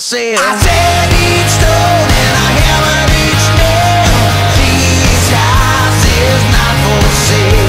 Sale. I said each stone and I haven't reached now. These houses not for sale.